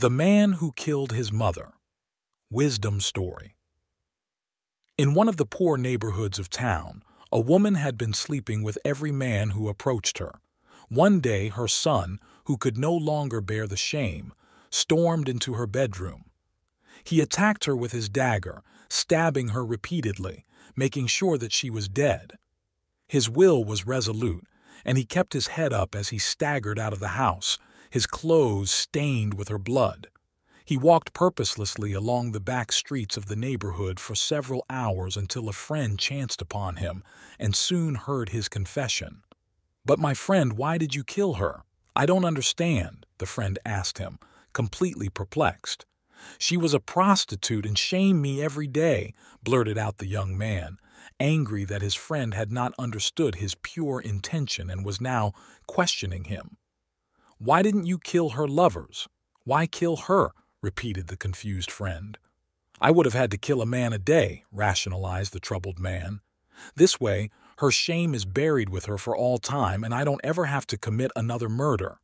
The Man Who Killed His Mother – Wisdom Story. In one of the poor neighborhoods of town, a woman had been sleeping with every man who approached her. One day her son, who could no longer bear the shame, stormed into her bedroom. He attacked her with his dagger, stabbing her repeatedly, making sure that she was dead. His will was resolute, and he kept his head up as he staggered out of the house, his clothes stained with her blood. He walked purposelessly along the back streets of the neighborhood for several hours until a friend chanced upon him and soon heard his confession. "But my friend, why did you kill her? I don't understand," the friend asked him, completely perplexed. "She was a prostitute and shamed me every day," blurted out the young man, angry that his friend had not understood his pure intention and was now questioning him. "Why didn't you kill her lovers? Why kill her?" repeated the confused friend. "I would have had to kill a man a day," rationalized the troubled man. "This way, her shame is buried with her for all time and I don't ever have to commit another murder."